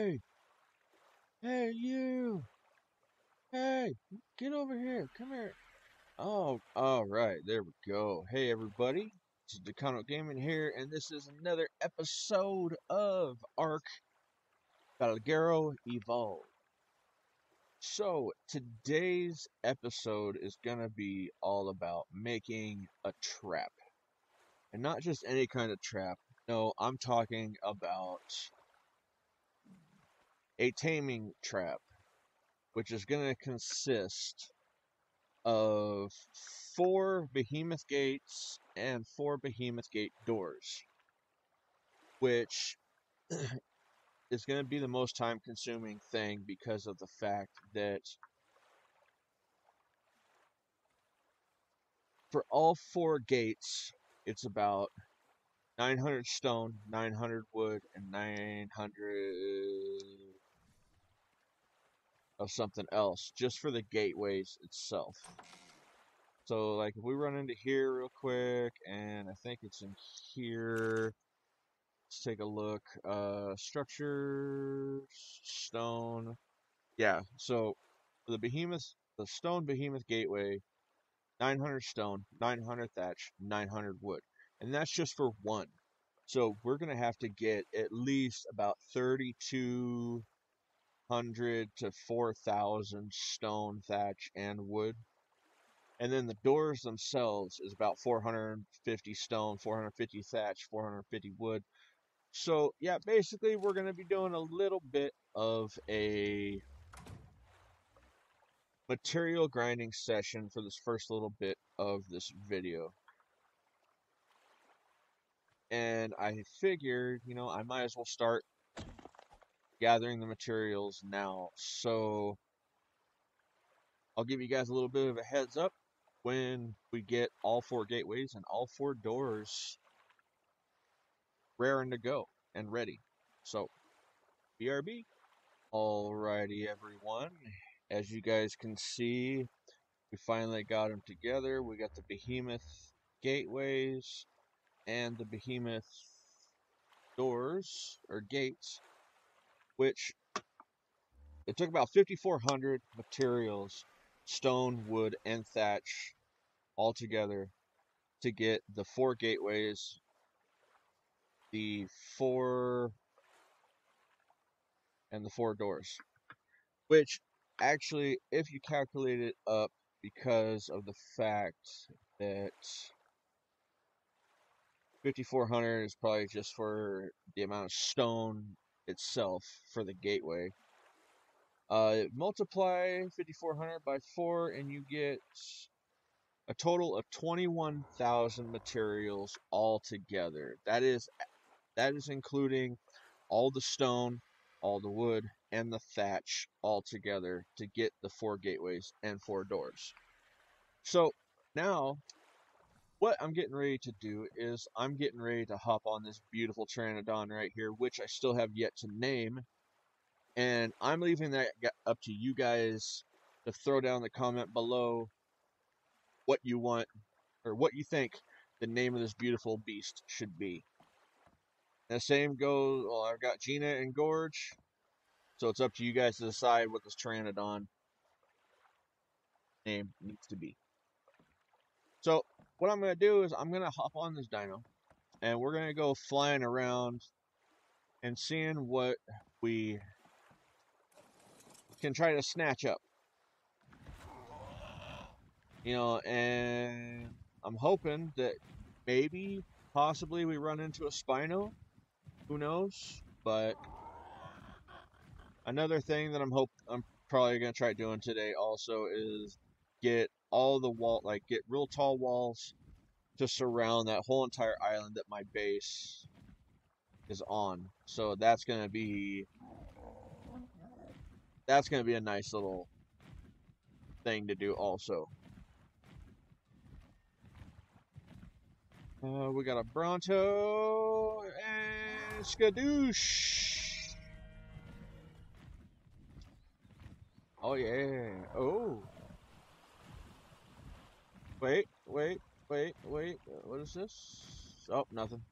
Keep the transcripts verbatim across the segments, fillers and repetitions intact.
Hey! Hey, you! Hey! Get over here! Come here! Oh, alright, there we go. Hey, everybody. This is DcanO Gaming here, and this is another episode of Ark Valgeuro Evolved. So, today's episode is going to be all about making a trap. And not just any kind of trap. No, I'm talking about a taming trap, which is going to consist of four behemoth gates and four behemoth gate doors, which is going to be the most time consuming thing because of the fact that for all four gates it's about nine hundred stone, nine hundred wood, and nine hundred of something else just for the gateways itself. So like if we run into here real quick, and I think it's in here, let's take a look. Uh structure, stone. Yeah, so the behemoth, the stone behemoth gateway, nine hundred stone, nine hundred thatch, nine hundred wood, and that's just for one. So we're gonna have to get at least about thirty-two hundred to four thousand stone, thatch, and wood. And then the doors themselves is about four hundred fifty stone, four hundred fifty thatch, four hundred fifty wood. So yeah, basically we're going to be doing a little bit of a material grinding session for this first little bit of this video. And I figured, you know, I might as well start gathering the materials now. So I'll give you guys a little bit of a heads up. When we get all four gateways and all four doors raring to go and ready, so B R B. Alrighty, everyone, as you guys can see, we finally got them together. We got the behemoth gateways and the behemoth doors or gates, which it took about fifty-four hundred materials, stone, wood, and thatch all together to get the four gateways, the four, and the four doors, which actually, if you calculate it up, because of the fact that fifty-four hundred is probably just for the amount of stone itself for the gateway. Uh, multiply fifty-four hundred by four, and you get a total of twenty-one thousand materials all together. That is, that is including all the stone, all the wood, and the thatch all together to get the four gateways and four doors. So now, what I'm getting ready to do is I'm getting ready to hop on this beautiful Pteranodon right here, which I still have yet to name. And I'm leaving that up to you guys to throw down the comment below what you want or what you think the name of this beautiful beast should be. And the same goes, well, I've got Gina and Gorge, so it's up to you guys to decide what this Pteranodon name needs to be. So what I'm going to do is I'm going to hop on this dino, and we're going to go flying around and seeing what we can try to snatch up, you know. And I'm hoping that maybe possibly we run into a Spino, who knows. But another thing that I'm hope I'm probably gonna try doing today also is get all the wall, like get real tall walls to surround that whole entire island that my base is on. So that's gonna be That's going to be a nice little thing to do also. Uh, we got a Bronto and Skadoosh. Oh, yeah. Oh. Wait, wait, wait, wait. What is this? Oh, nothing.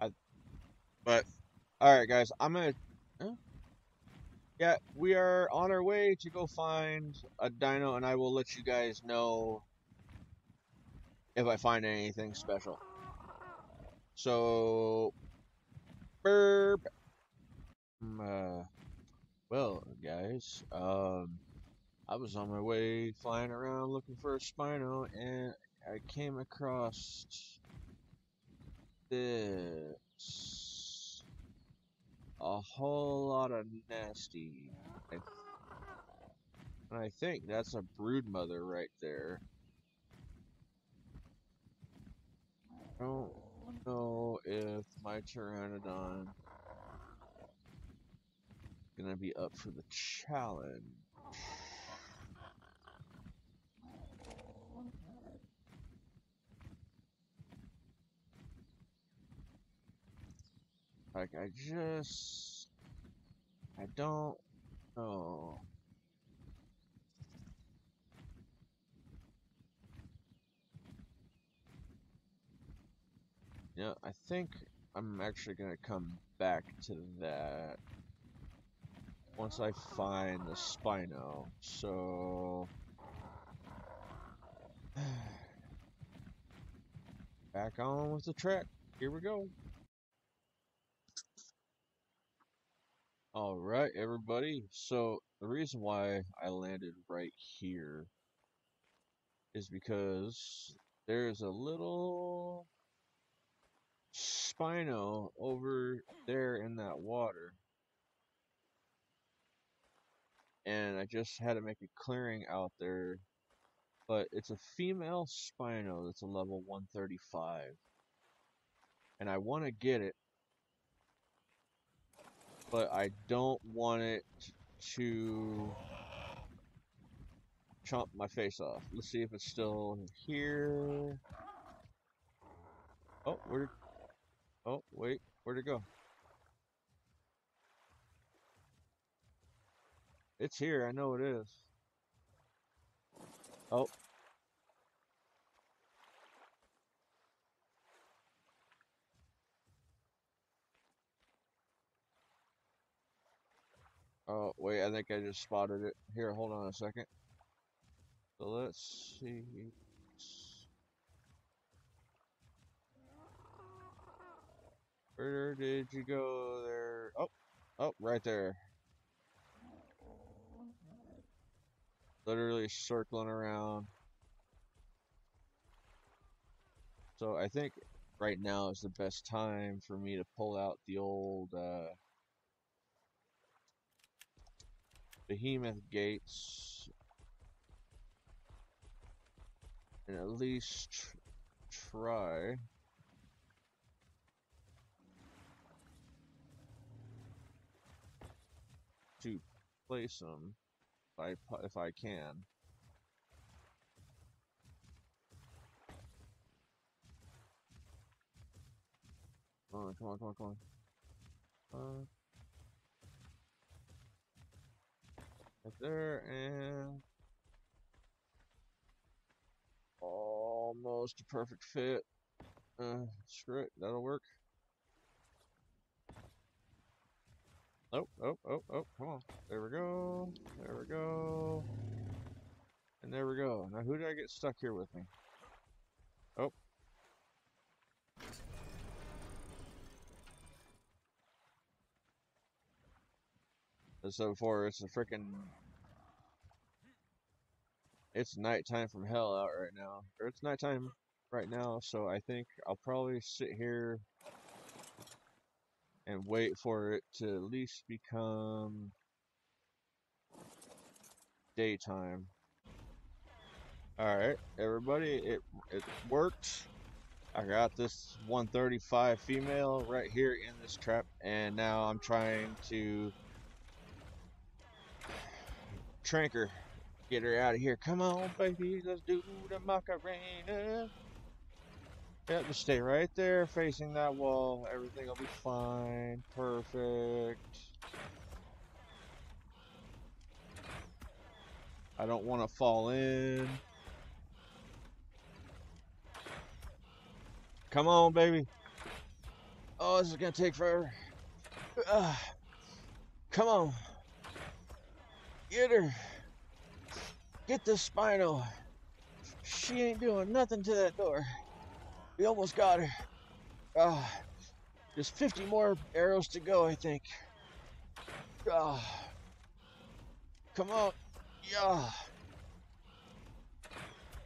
I, but, all right, guys. I'm going to Yeah, we are on our way to go find a dino, and I will let you guys know if I find anything special. So, burp. Uh, well, guys, um, I was on my way flying around looking for a Spino, and I came across this. A whole lot of nasty. I th and I think that's a broodmother right there. I don't know if my Pteranodon is gonna be up for the challenge. Like, I just, I don't know. Yeah, you know, I think I'm actually gonna come back to that once I find the Spino. So, back on with the trek. Here we go. Alright, everybody, so the reason why I landed right here is because there's a little Spino over there in that water. And I just had to make a clearing out there. But it's a female Spino that's a level one thirty-five. And I want to get it. But I don't want it to chomp my face off. Let's see if it's still here. Oh, where? Oh, wait, where'd it go? It's here. I know it is. Oh. Oh, wait, I think I just spotted it. Here, hold on a second. So let's see. Where did you go there? Oh, oh, right there. Literally circling around. So I think right now is the best time for me to pull out the old, uh, Behemoth gates and at least tr try to place them if I, if I can. Come on, come on, come on, come on. Uh, There and almost a perfect fit. Uh, screw it, that'll work. Oh, oh, oh, oh, come on. There we go. There we go. And there we go. Now, who did I get stuck here with me? Oh. So far, it's a freaking. It's nighttime from hell out right now. Or it's nighttime right now, so I think I'll probably sit here and wait for it to at least become daytime. Alright, everybody, it, it worked. I got this one thirty-five female right here in this trap, and now I'm trying to. Trank her, get her out of here. Come on, baby, let's do the Macarena. Yep, just stay right there facing that wall. Everything will be fine. Perfect. I don't want to fall in. Come on, baby. Oh, this is gonna take forever. Ugh. Come on. Get her. Get this Spino. She ain't doing nothing to that door. We almost got her. Uh, there's fifty more arrows to go, I think. Uh, come on. Yeah.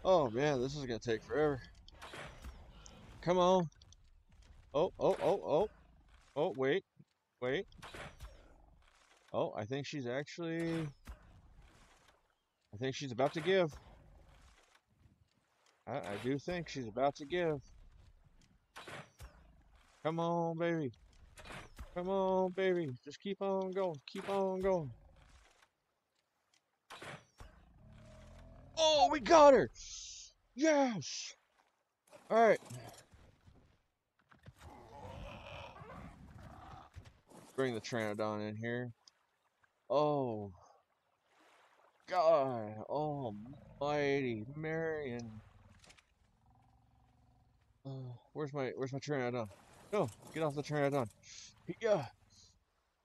Oh, man, this is going to take forever. Come on. Oh, oh, oh, oh. Oh, wait. Wait. Oh, I think she's actually... I think she's about to give. I, I do think she's about to give. Come on, baby. Come on, baby. Just keep on going. Keep on going. Oh, we got her. Yes. All right. Bring the Trinodon in here. Oh. God. Almighty. Marion. Oh, where's my, where's my Trinodon? No, get off the Trinodon. Yeah.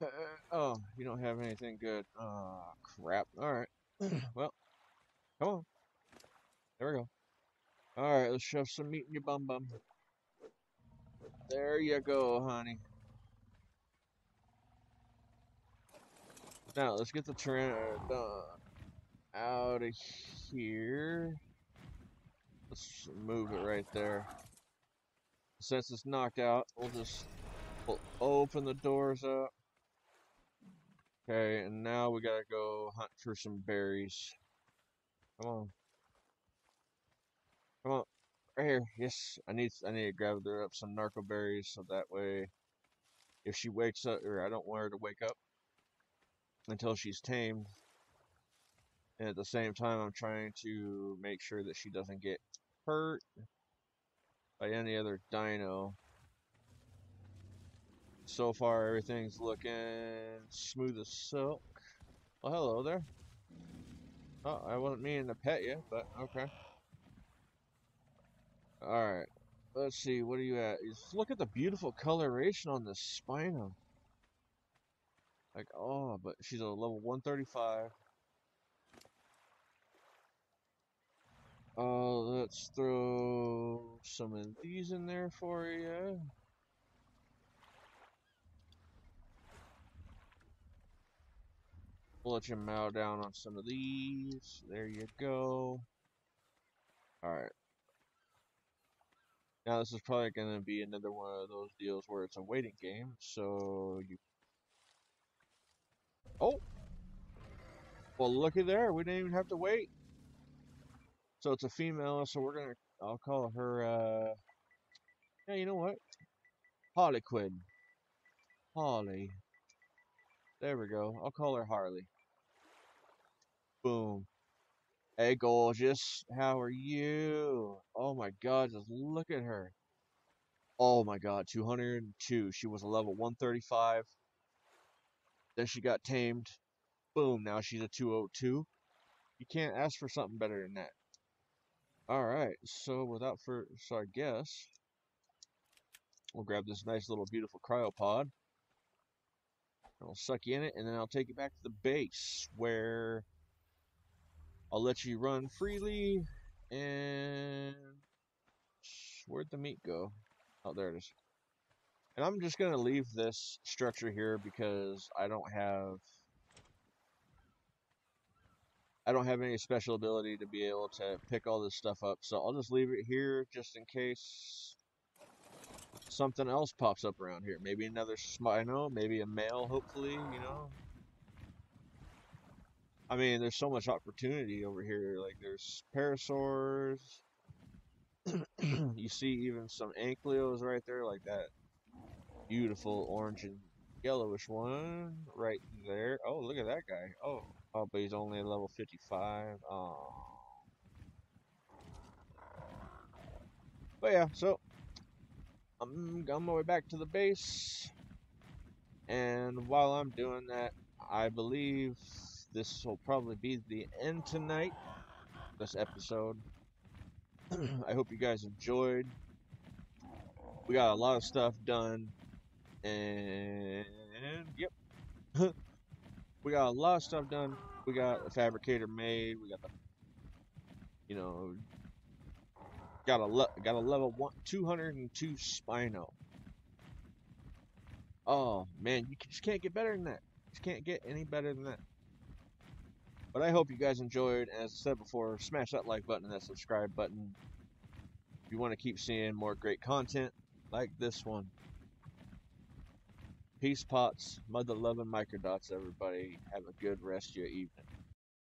Uh, oh, you don't have anything good. Oh, crap. All right. Well, come on. There we go. All right, let's shove some meat in your bum bum. There you go, honey. Now, let's get the Trinodon out of here. Let's move it right there. Since it's knocked out, we'll just we'll open the doors up. Okay, and now we gotta go hunt for some berries. Come on, come on, right here. Yes, I need I need to grab her up some narco berries so that way, if she wakes up, or I don't want her to wake up until she's tamed. And at the same time, I'm trying to make sure that she doesn't get hurt by any other dino. So far, everything's looking smooth as silk. Well, hello there. Oh, I wasn't meaning to pet you, but okay. Alright, let's see, what are you at? Just look at the beautiful coloration on this Spino. Like, oh, but she's a level one thirty-five. Oh, uh, let's throw some of these in there for you. We'll let you mow down on some of these. There you go. Alright. Now this is probably going to be another one of those deals where it's a waiting game. So you... Oh! Well, looky there. We didn't even have to wait. So it's a female, so we're gonna, I'll call her, uh, yeah, you know what? Harley Quinn. Harley. There we go. I'll call her Harley. Boom. Hey, gorgeous. How are you? Oh my god, just look at her. Oh my god, two hundred two. She was a level one thirty-five. Then she got tamed. Boom, now she's a two oh two. You can't ask for something better than that. Alright, so without for so I guess we'll grab this nice little beautiful cryopod. And I'll suck you in it, and then I'll take you back to the base where I'll let you run freely. And where'd the meat go? Oh, there it is. And I'm just gonna leave this structure here because I don't have I don't have any special ability to be able to pick all this stuff up, so I'll just leave it here just in case something else pops up around here. Maybe another Spino, maybe a male, hopefully, you know? I mean, there's so much opportunity over here. Like, there's Parasaurs. You see even some Ankylos right there, like that beautiful orange and yellowish one right there. Oh, look at that guy. Oh. Oh, but he's only at level fifty-five. Oh. But yeah, so I'm on my way back to the base. And while I'm doing that, I believe this will probably be the end tonight, this episode. I hope you guys enjoyed. We got a lot of stuff done. And, yep. We got a got a lot of stuff done. We got a fabricator made. We got the, you know, got a got a level one two hundred and two Spino. Oh man, you just can't get better than that. You just can't get any better than that. But I hope you guys enjoyed. As I said before, smash that like button and that subscribe button. If you want to keep seeing more great content like this one. Peace, pots, mother-loving microdots, everybody. Have a good rest of your evening.